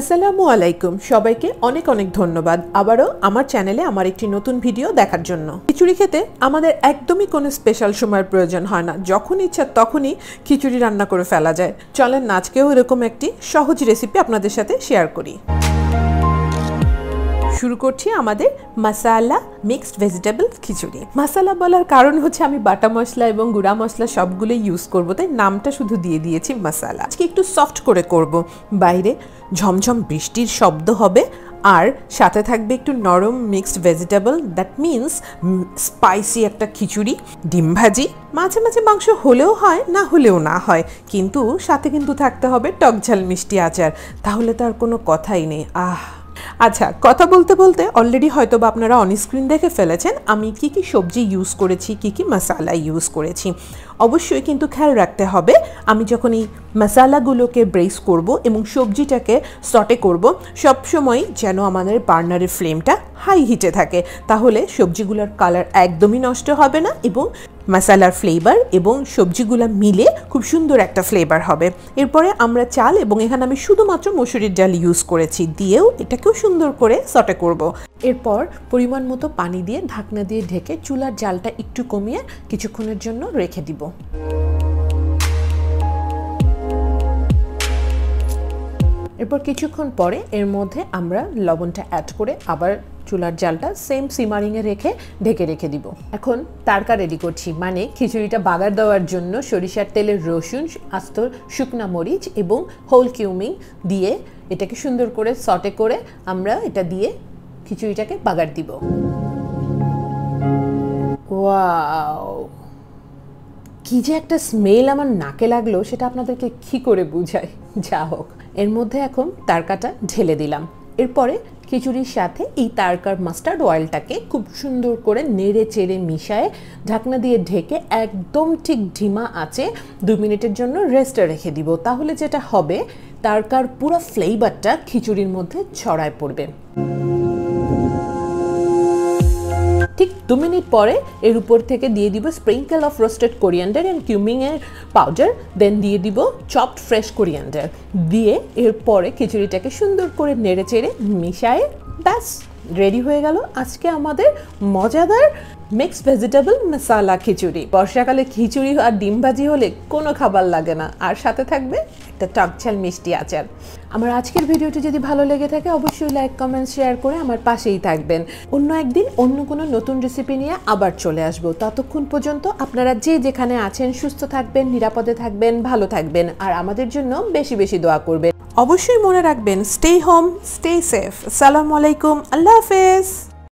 আসসালামু আলাইকুম সবাইকে অনেক অনেক ধন্যবাদ আবারো আমার চ্যানেলে আমার একটি নতুন ভিডিও দেখার জন্য। খিচুড়ি খেতে আমাদের একদমই কোনো স্পেশাল সময়ের প্রয়োজন হয় না, যখন ইচ্ছা তখনই খিচুড়ি রান্না করে ফেলা যায়। চলেন আজকেও এরকম একটি সহজ রেসিপি আপনাদের সাথে শেয়ার করি। শুরু করছি আমাদের মশালা মিক্সড ভেজিটেবল খিচুড়ি। মশালা বলার কারণ হচ্ছে আমি বাটা মশলা এবং গুঁড়া মশলা সবগুলোই ইউজ করব, তাই নামটা শুধু দিয়ে দিয়েছি মশালা। আজকে একটু সফট করে করব, বাইরে ঝমঝম বৃষ্টির শব্দ হবে আর সাথে থাকবে একটু নরম mixed vegetable. That means spicy একটা খিচুড়ি, ডিম ভাজি, মাঝে মাঝে মাংস হলেও হয় না হলেও না হয়, কিন্তু সাথে কিন্তু থাকতে হবে টকঝাল মিষ্টি আচার, তাহলে তো আর কোনো কথাই নেই। আচ্ছা, কথা বলতে বলতে অলরেডি হয়তো বা আপনারা অনস্ক্রিন দেখে ফেলেছেন আমি কি সবজি ইউজ করেছি, কি মশালা ইউজ করেছি। অবশ্যই কিন্তু খেয়াল রাখতে হবে আমি যখন এই মশালাগুলোকে ব্রেস করব এবং সবজিটাকে সটে করব, সবসময় যেন আমাদের বার্নারের ফ্লেমটা হাই হিটে থাকে, তাহলে সবজিগুলোর কালার একদমই নষ্ট হবে না এবং মশালার ফ্লেভার এবং সবজিগুলো মিলে খুব সুন্দর একটা ফ্লেভার হবে। এরপরে আমরা চাল এবং এখানে আমি শুধুমাত্র মসুরির ডাল ইউজ করেছি, দিয়েও এটাকেও সুন্দর করে সটে করব। এরপর পরিমাণ মতো পানি দিয়ে ঢাকনা দিয়ে ঢেকে চুলার জালটা একটু কমিয়ে কিছুক্ষণের জন্য রেখে দিব। এরপর কিছুক্ষণ পরে এর মধ্যে আমরা লবণটা অ্যাড করে আবার চুলার জালটা সেম সিমারিংয়ে রেখে ঢেকে রেখে দিব। এখন তারকা রেডি করছি, মানে খিচুড়িটা বাগার দেওয়ার জন্য সরিষার তেলের রসুন, আস্ত শুকনা মরিচ এবং হোল কিউমিং দিয়ে এটাকে সুন্দর করে সটে করে আমরা এটা দিয়ে খিচুড়িটাকে বাগার দিব। ওয়াও, কি যে একটা স্মেল আমার নাকে লাগলো সেটা আপনাদেরকে কি করে বুঝাই। যা হোক, এর মধ্যে এখন তারকাটা ঢেলে দিলাম। এরপরে খিচুড়ির সাথে এই তারকার মাস্টার্ড অয়েলটাকে খুব সুন্দর করে নেড়ে চেড়ে মিশায়ে ঢাকনা দিয়ে ঢেকে একদম ঠিক ঢিমা আঁচে 2 মিনিটের জন্য রেস্টে রেখে দিব। তাহলে যেটা হবে, তারকার পুরো ফ্লেভারটা খিচুড়ির মধ্যে ছড়ায় পড়বে। ঠিক 2 মিনিট পরে এর উপর থেকে দিয়ে দিব sprinkle of roasted coriander and কিউমিংয়ের পাউডার, দেন দিয়ে দিব চপড ফ্রেশ কোরিয়ান্ডার দিয়ে এরপরে খিচুড়িটাকে সুন্দর করে নেড়ে চেড়ে মিশায়ে ব্যাস রেডি হয়ে গেল আজকে আমাদের মজাদার মিক্সড ভেজিটেবল মশালা খিচুড়ি। বর্ষাকালে খিচুড়ি আর ডিম ভাজি হলে কোনো খাবার লাগে না, আর সাথে থাকবে একটা টকঝাল মিষ্টি আচার। আমার আজকের ভিডিওটি যদি ভালো লেগে থাকে অবশ্যই লাইক, কমেন্ট, শেয়ার করে আমার পাশেই থাকবেন। অন্য একদিন অন্য কোনো নতুন রেসিপি নিয়ে আবার চলে আসবো। ততক্ষণ পর্যন্ত আপনারা যে যেখানে আছেন সুস্থ থাকবেন, নিরাপদে থাকবেন, ভালো থাকবেন, আর আমাদের জন্য বেশি বেশি দোয়া করবেন। অবশ্যই মনে রাখবেন, স্টে হোম, স্টে সেফ। আসসালামু আলাইকুম, আল্লাহ হাফেজ।